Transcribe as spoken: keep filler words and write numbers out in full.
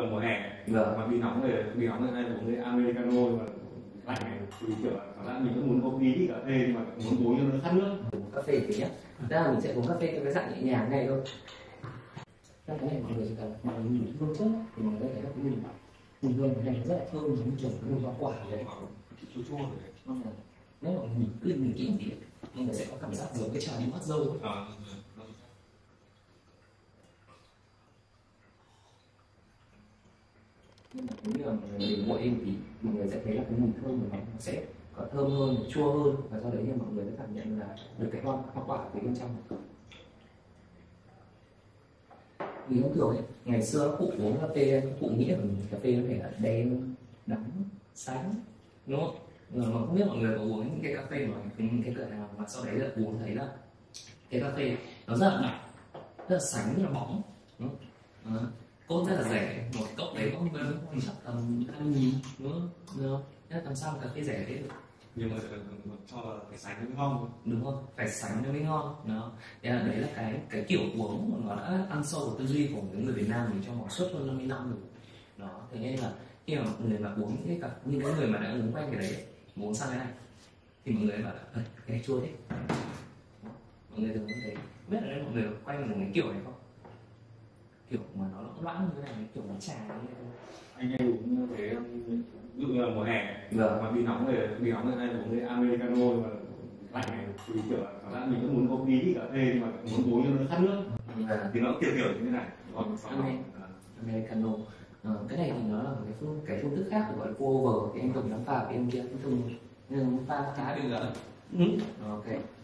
là mùa hè, yeah. Mà bị nóng thì bị nóng thì hay uống cái americano, mà lạnh này thì kiểu cảm giác mình cũng muốn uống tí cà phê nhưng mà muốn uống cho nó khát nước. Cà phê tí nhá, ra là mình sẽ uống cà phê trong cái dạng nhẹ nhàng này thôi. Các cái này mọi người chỉ cần mọi người nhìn hương trước thì mọi người thấy nó cũng nhìn mùi hương này rất là thơm, giống kiểu mùi hoa quả đấy, chua chua đấy. Nếu mà mình cứ nhìn kỹ thì mọi người sẽ có cảm giác giống cái trà đi mất dâu. Nhưng mà nếu mà mình nguội lên thì mọi người sẽ thấy là cái mùi thơm của nó sẽ có thơm hơn, chua hơn, và sau đấy thì mọi người sẽ cảm nhận là được cái hoa quả ở bên trong. Vì thông thường ấy, ngày xưa các cụ uống cà phê, các cụ nghĩ rằng cà phê có thể là đen, đắng, sáng, đúng không? Mà không biết mọi người có uống những cái cà phê mà những cái cửa nào mà sau đấy là uống thấy là cái cà phê nó rất là mặn, rất là sánh, rất là bóng, đúng không? À, cốt rất là rẻ, một cốc đấy có hơn chắc tầm hai mươi nghìn, đúng không? Đúng không? Thế làm sao cà phê rẻ thế được? Nhưng mà cho là phải sánh cho mới ngon. Đúng không? Phải sánh cho mới ngon. Đó. Thế là đấy là cái cái kiểu uống mà nó đã ăn sâu vào tư duy của những người Việt Nam mình trong vòng suốt hơn năm mươi năm rồi. Đó. Thế nên là khi mà người mà uống cái cả những cái người mà đã uống quen cái đấy, uống sang cái này thì mọi người bảo là cái chua thế. Mọi người thường như thế. Biết là đấy mọi người quay một cái kiểu này không? Kiểu mà nó loãng loãng như thế này, kiểu nó trà như thế. Anh hay uống thế em. Ví dụ như là mùa hè, yeah. Mà bị nóng thì bị nóng thì hay uống cái americano, mà lạnh này thì kiểu cảm giác mình cũng muốn có tí cà phê nhưng mà muốn uống cho nó khát nước, yeah. Thì nó kiểu kiểu như thế này, còn okay. Americano à, cái này thì nó là cái phương cái phương thức khác gọi là pour over, cái anh Tùng đóng pha cái em kia cũng Tùng nhưng pha khá bình lặng, ok.